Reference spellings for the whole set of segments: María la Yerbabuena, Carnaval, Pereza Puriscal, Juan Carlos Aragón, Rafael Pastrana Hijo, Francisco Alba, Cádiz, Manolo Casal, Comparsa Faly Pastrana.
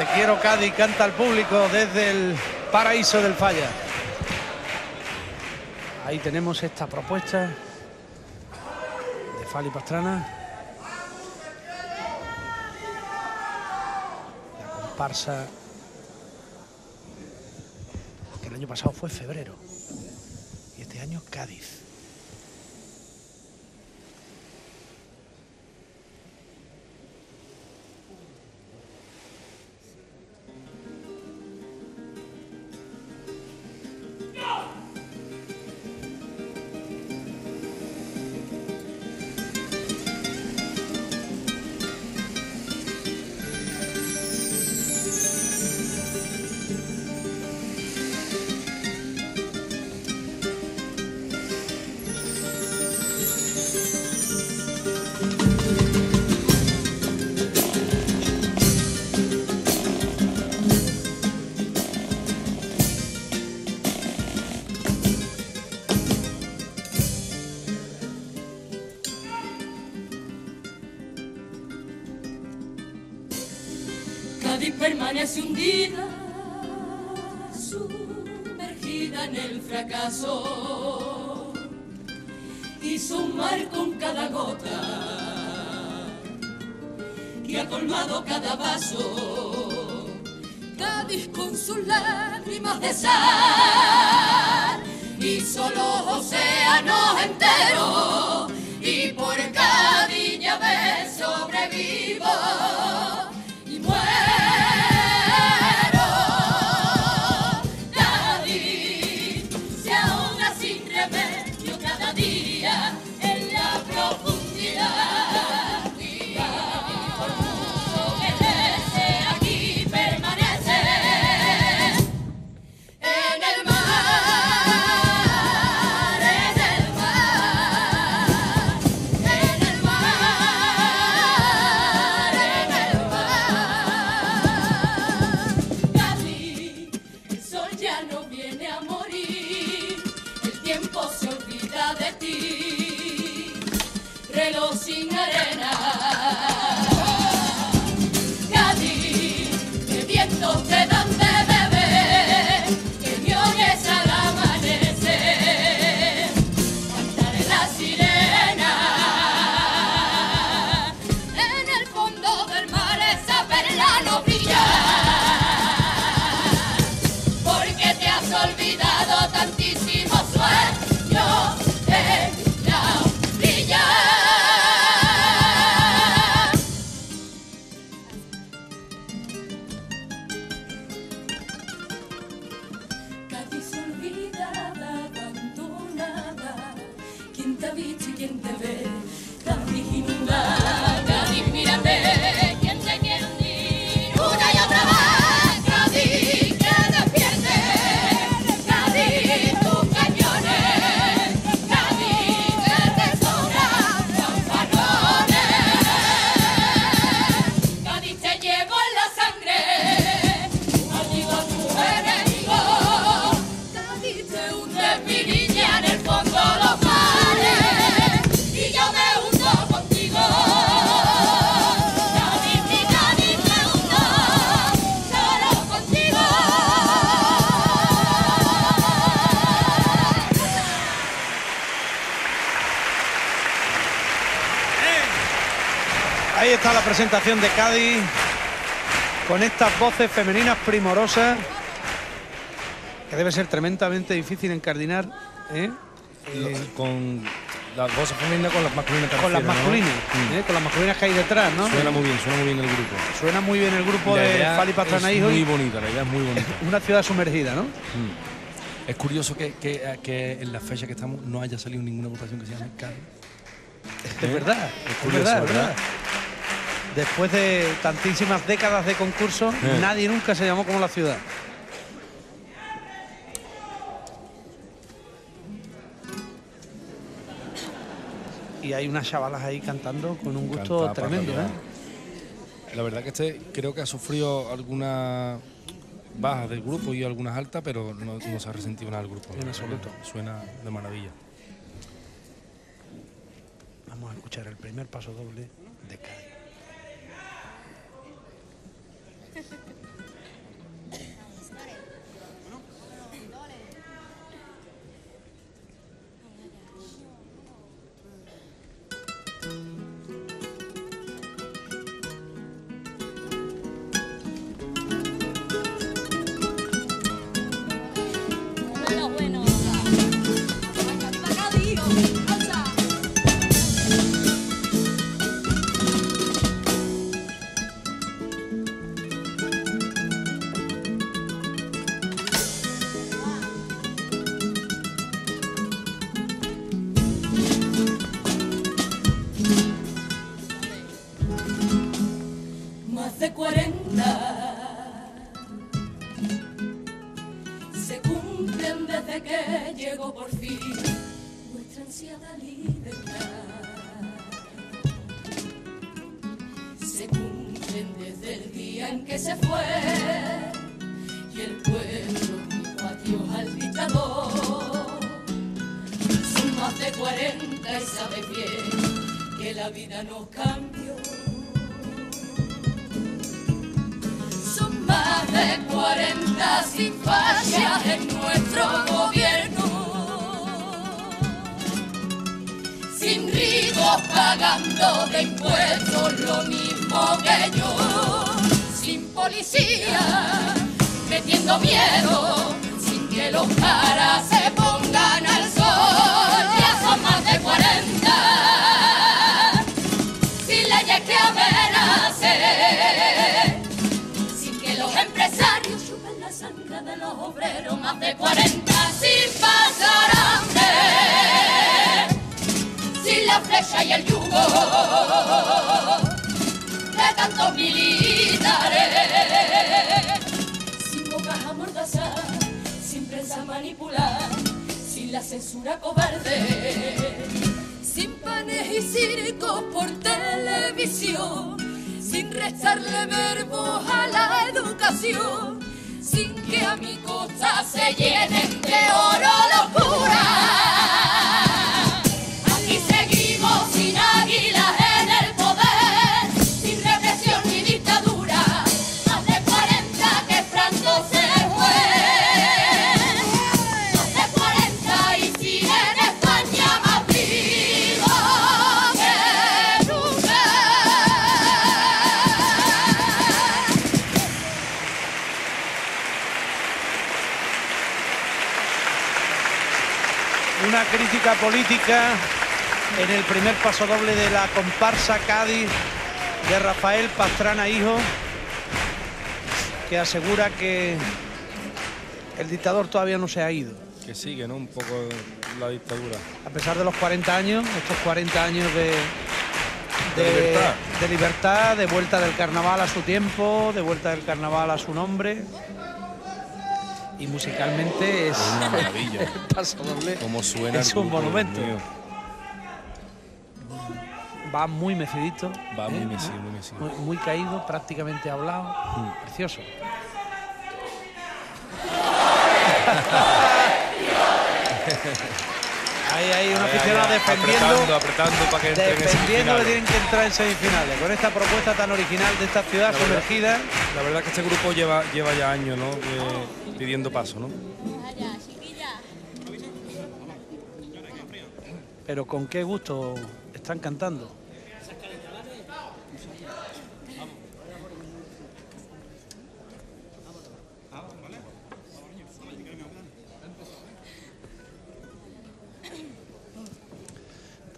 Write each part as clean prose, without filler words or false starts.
Te quiero, Cádiz, canta al público desde el paraíso del Falla. Ahí tenemos esta propuesta de Faly Pastrana. La comparsa que el año pasado fue febrero y este año Cádiz. Cádiz permanece hundida, sumergida en el fracaso, hizo un mar con cada gota que ha colmado cada vaso. Cádiz con sus lágrimas de sal hizo los océanos enteros, y por Cádiz ya ves sobrevivo. Ahí está la presentación de Cádiz con estas voces femeninas primorosas, que debe ser tremendamente difícil encardinar, ¿eh? Con las voces femeninas con las masculinas. Con las masculinas, ¿no? Con las masculinas que hay detrás, ¿no? Suena muy bien el grupo. Suena muy bien el grupo de Faly Pastrana Hijo. Muy bonita, la idea es muy bonita. Una ciudad sumergida, ¿no? Es curioso que en la fecha que estamos no haya salido ninguna votación que se llame Cádiz. Es verdad, es curioso, ¿verdad? Después de tantísimas décadas de concurso, nadie nunca se llamó como la ciudad. Y hay unas chavalas ahí cantando con un gusto tremendo, ¿eh? La verdad que creo que ha sufrido algunas bajas del grupo y algunas altas, pero no se ha resentido nada el grupo. En absoluto. Suena de maravilla. Vamos a escuchar el primer paso doble de Cádiz. Política en el primer paso doble de la comparsa Cádiz de Rafael Pastrana Hijo, que asegura que el dictador todavía no se ha ido. Que sigue, ¿no?, un poco la dictadura. A pesar de los 40 años, estos 40 años de libertad, de vuelta del carnaval a su tiempo, de vuelta del carnaval a su nombre. Y musicalmente es una maravilla. Paso doble. Como suena. Es un monumento. Va muy mecidito. Va muy mecido, muy mecido. Muy caído, prácticamente hablado. Precioso. Ahí hay una aficionada defendiendo. Apretando para que entren. Defendiendo que tienen que entrar en semifinales. Con esta propuesta tan original de esta ciudad sumergida. La verdad que este grupo lleva ya años, ¿no?, pidiendo paso, ¿no? Pero con qué gusto están cantando.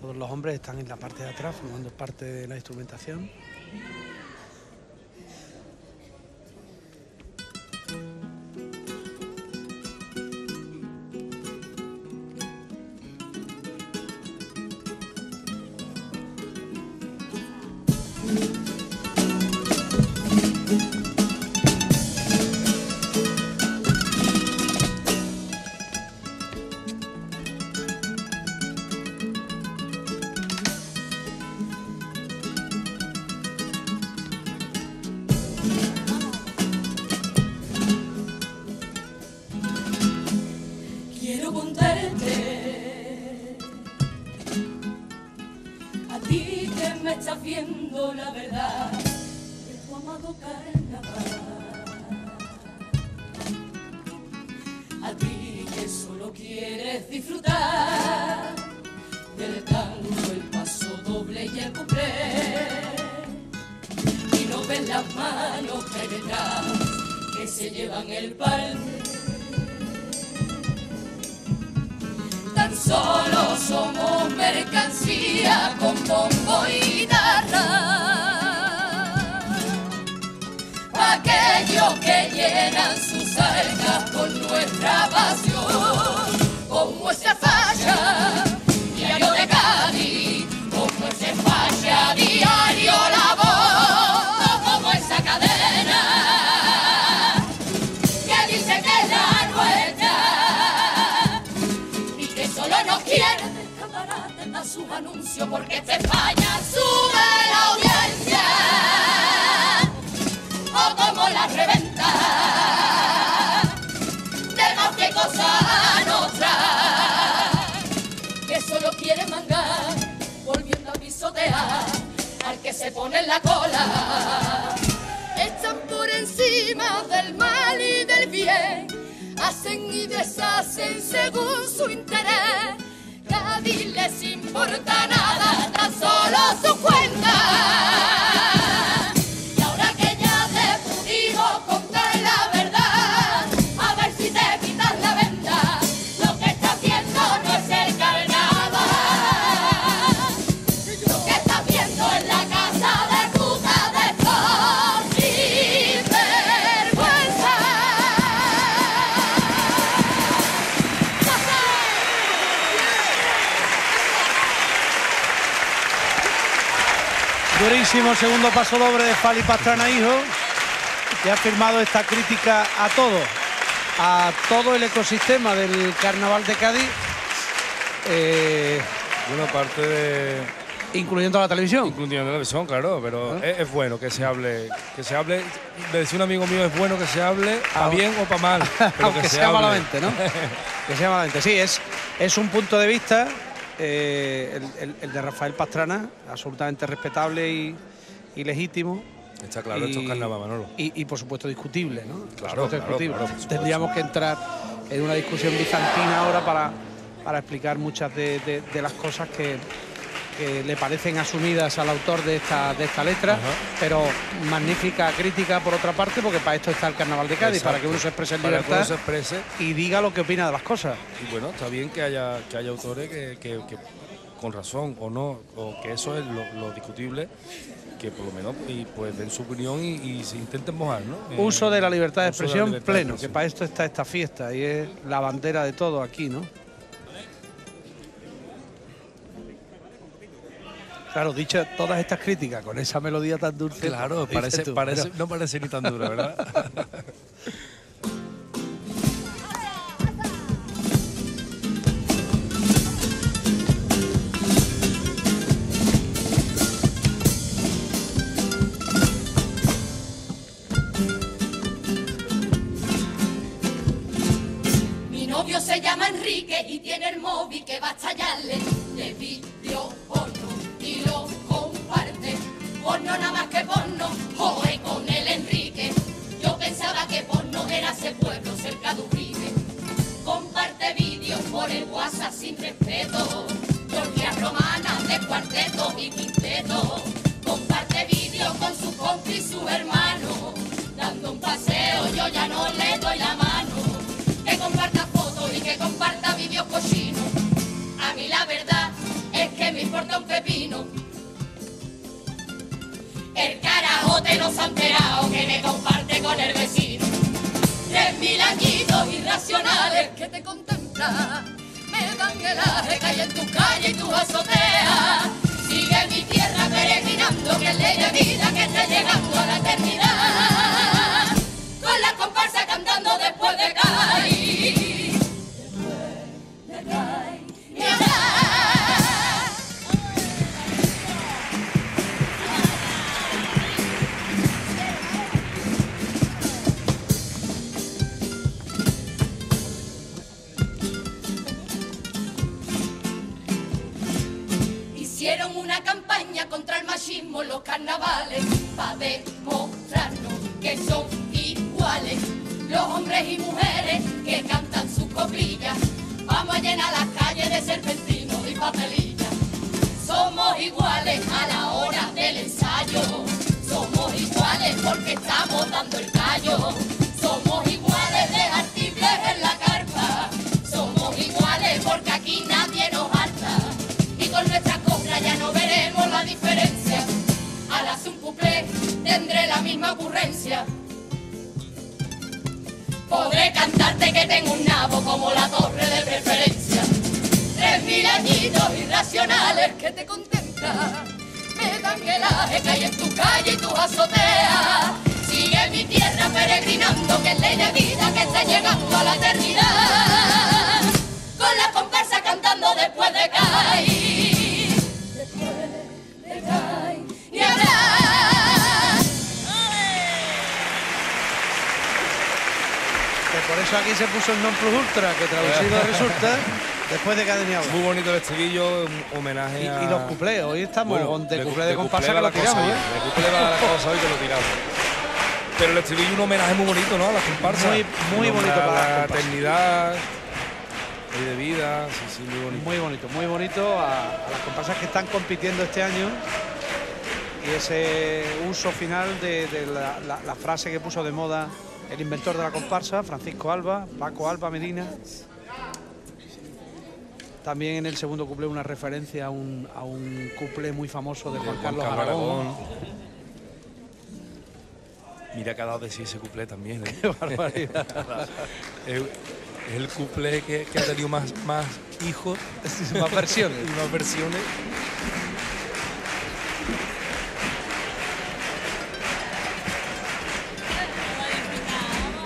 Todos los hombres están en la parte de atrás, formando parte de la instrumentación. Viendo la verdad de tu amado carnaval. a ti que solo quieres disfrutar del tango, el paso doble y el cuplé, y no ves las manos que hay detrás que se llevan el pan. Tan solo somos mercancía con bombo y guitarra, aquellos que llenan sus almas con nuestra pasión, con nuestra falla, diario de Cádiz, con nuestra falla, diario la voz, no como esa cadena que dice que es la nuestra y que solo nos quiere descamparate más sus anuncios porque te falla, sube la audiencia o como la reventa. Cosa nuestra que solo quiere mangar, volviendo a pisotear al que se pone en la cola. Están por encima del mal y del bien, hacen y deshacen según su interés. Cádiz les importa nada, tan solo su cuenta. Segundo paso doble de Faly Pastrana Hijo, que ha firmado esta crítica a todo el ecosistema del Carnaval de Cádiz, bueno, parte de... incluyendo la televisión. Incluyendo la televisión, claro, pero ¿eh? Es bueno que se hable, le decía un amigo mío, es bueno que se hable para bien o para mal, pero aunque que se sea hable. Malamente, ¿no? Que sea malamente, sí, es un punto de vista. El de Rafael Pastrana, absolutamente respetable y legítimo. Está claro, esto es carnaval, Manolo. Y por supuesto discutible, ¿no? Claro, discutible. Claro, tendríamos que entrar en una discusión bizantina ahora para explicar muchas de las cosas que le parecen asumidas al autor de esta letra. Ajá. Pero magnífica crítica por otra parte, porque para esto está el Carnaval de Cádiz. Exacto. Para que uno se exprese en libertad y diga lo que opina de las cosas. Y bueno, está bien que haya autores que con razón o no, o que eso es lo discutible, que por lo menos y pues den su opinión y se intenten mojar, ¿no? Uso de la libertad de expresión pleno, que para esto está esta fiesta y es la bandera de todo aquí, ¿no? Claro, dicho todas estas críticas con esa melodía tan dulce. Claro, parece, pero... no parece ni tan dura, ¿verdad? Mi novio se llama Enrique y tiene el móvil que va a estallarle de vídeo porno. Y lo comparte, porno nada más que porno, joe con el Enrique. Yo pensaba que porno era ese pueblo cerca de Uribe. Comparte vídeos por el WhatsApp sin respeto, Georgia Romana de cuarteto y quinteto. Comparte vídeos con su compi y su hermano, dando un paseo yo ya no le doy la mano. Que comparta fotos y que comparta vídeos cochinos, a mí la verdad es que me importa un pepino. El carajote no se ha enterado que me comparte con el vecino. 3000 añitos irracionales que te contemplan, me dan el aje que hay en tu calle y tu azotea. Sigue mi tierra peregrinando, que le dé vida, que está llegando a la eternidad. Con la comparsa cantando después de Cádiz, después de Cádiz. Hicieron una campaña contra el machismo en los carnavales, para demostrarnos que son iguales. los hombres y mujeres que cantan sus coplillas. Vamos a llenar las calles de serpentinos y papelillas. Somos iguales a la hora del ensayo, somos iguales porque estamos dando el callo. Somos iguales de artibles en la carpa, somos iguales porque aquí nadie nos harta. Y con nuestra copla ya no veremos la diferencia. Al hacer un cuplé tendré la misma ocurrencia. Podré cantarte que tengo un nabo como la torre de preferencia. 3000 añitos irracionales que te contemplan, me dan el aje que hay en tu calle y tus azoteas. Sigue mi tierra peregrinando, que es ley de vida, que está llegando a la eternidad. Con la comparsa cantando después de caer, después de caer y hablar. Por eso aquí se puso el non plus ultra, que traducido resulta después de Cádiz. Muy bonito el estribillo, un homenaje a... Y los cuplés, hoy estamos bueno, con de cuplé de comparsa que lo tiramos. De cuplé va la cosa hoy que lo tiramos. Pero el estribillo, un homenaje muy bonito, ¿no? A las comparsas. Muy bonito para la eternidad, ley de vida, sí, muy bonito. Muy bonito a las comparsas que están compitiendo este año. Y ese uso final de la frase que puso de moda el inventor de la comparsa, Francisco Alba, Paco Alba Medina. También en el segundo cuplé una referencia a un cuplé muy famoso de Juan Carlos Aragón. Mira que ha dado de sí ese cuplé también, ¿eh? Qué barbaridad. Es el cuplé que ha tenido más hijos, más versiones.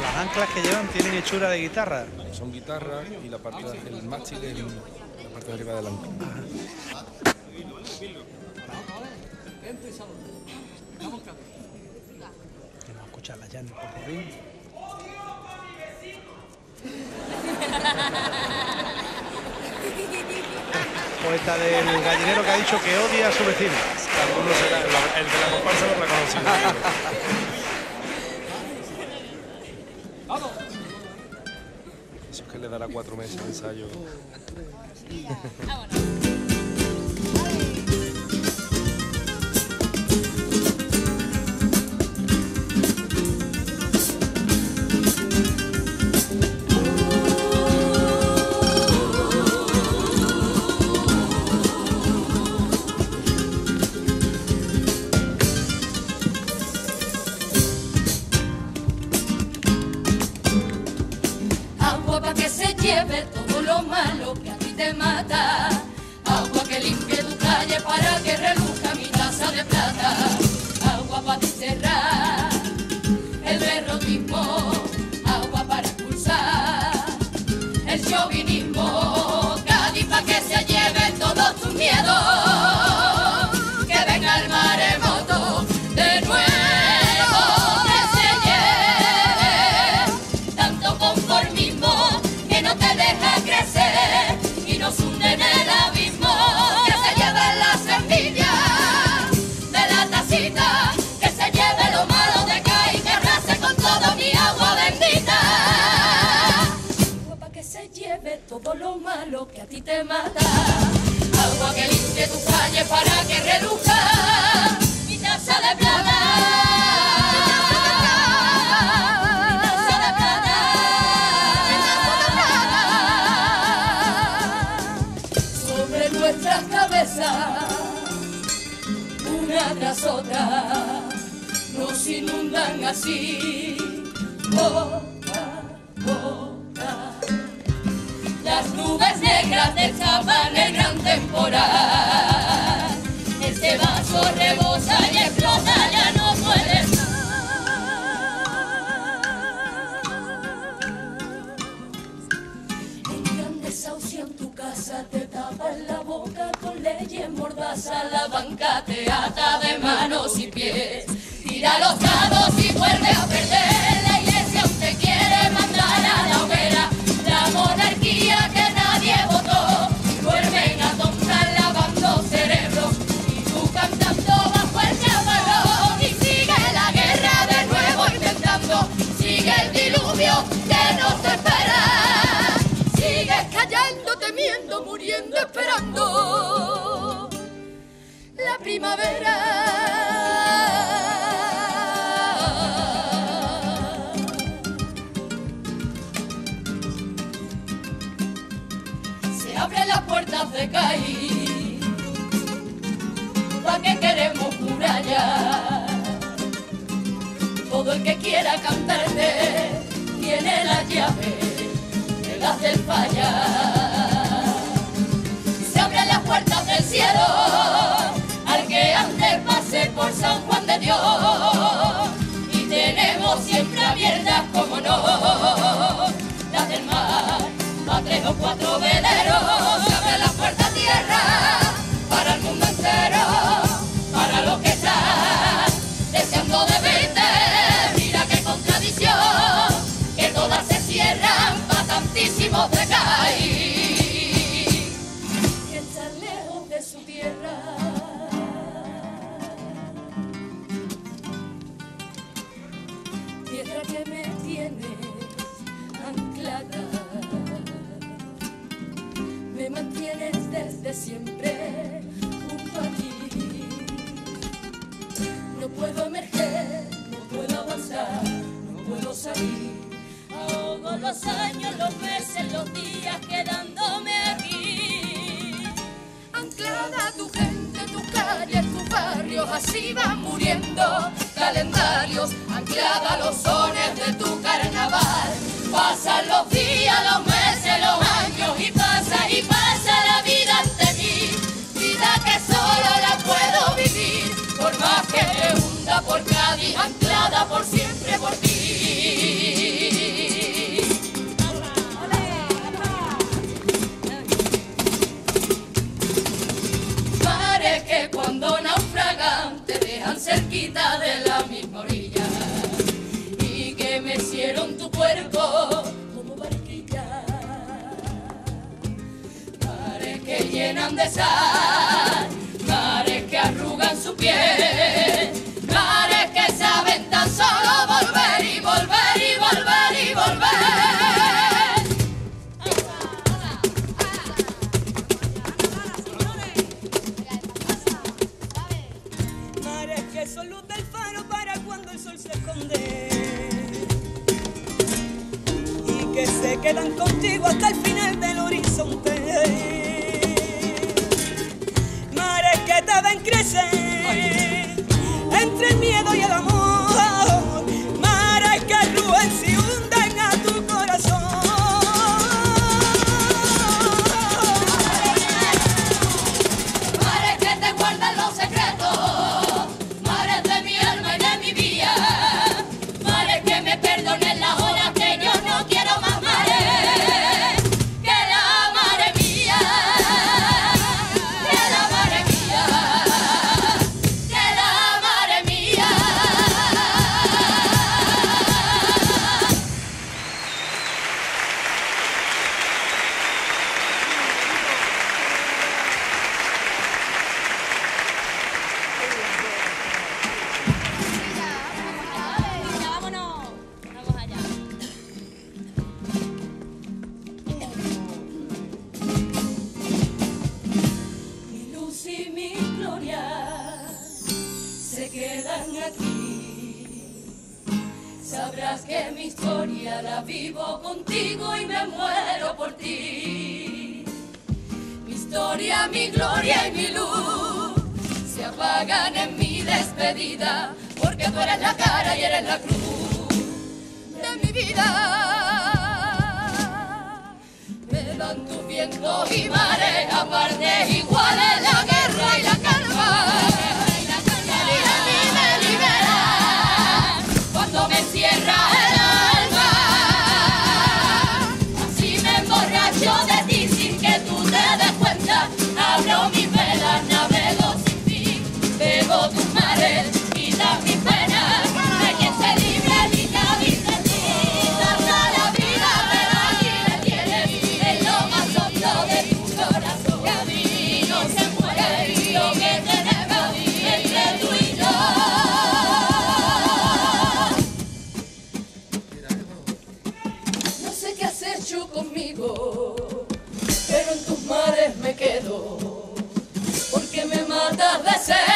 Las anclas que llevan tienen hechura de guitarra. Son guitarras y la parte del mástil es la parte de arriba del ancla. Vamos a escucharla ya en el portavoz. Poeta del gallinero que ha dicho que odia a su vecino. El de la comparsa no la conocía. Eso es que le dará 4 meses de ensayo. la primavera. Se abren las puertas de Cádiz, ¿pa' qué queremos murallas? Todo el que quiera cantarte tiene la llave de las del falla. Se abren las puertas del cielo al que antes pase por San Juan de Dios, y tenemos siempre abiertas, como no, las del mar, a 3 o 4 veleros. Se abre la puerta tierra para el mundo entero, para los que están deseando de verte. Mira qué contradicción, que todas se cierran para tantísimos de Cádiz, que están lejos de su tierra. Tierra que me tienes anclada, me mantienes desde siempre junto a ti. No puedo emerger, no puedo avanzar, no puedo salir. Ahogo los años, los meses, los días quedándome aquí. Anclada a tu gente, tus calles, tus barrios, así van muriendo calendarios. Anclada a los sones de tu carnaval. Pasan los días, los meses, los años, y pasa la vida ante mí. Vida que solo la puedo vivir, por más que me hunda por Cádiz, anclada por siempre por ti. Mares que cuando naufragan te dejan cerquita de la misma orilla, y que me hicieron tu cuerpo como barquilla. Que llenan de sal, mares que arrugan su piel, mares que saben tan solo volver y volver y volver y volver. Mares que son luz del faro para cuando el sol se esconde, y que se quedan contigo hasta el final del horizonte. Que te ven crecer entre el miedo y el amor, mares que arrugan y hunden a tu corazón. Mares que te guardan los secretos, mares de mi alma y de mi vida, mares que me perdonen las horas que yo no quiero más, mares que la madre mía. That's it.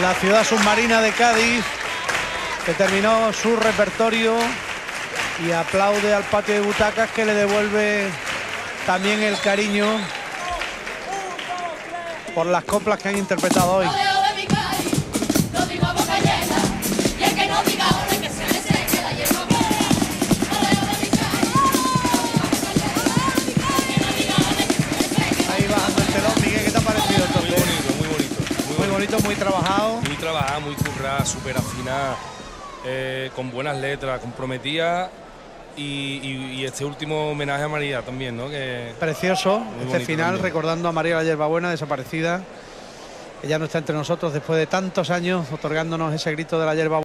la ciudad submarina de Cádiz, que terminó su repertorio y aplaude al patio de butacas, que le devuelve también el cariño por las coplas que han interpretado hoy. Muy trabajado. Muy trabajado, muy currada, súper afinada, con buenas letras, comprometida. Y este último homenaje a María también, ¿no? Que precioso, este final también, recordando a María la Yerbabuena, desaparecida. Ella no está entre nosotros después de tantos años, otorgándonos ese grito de la Yerbabuena.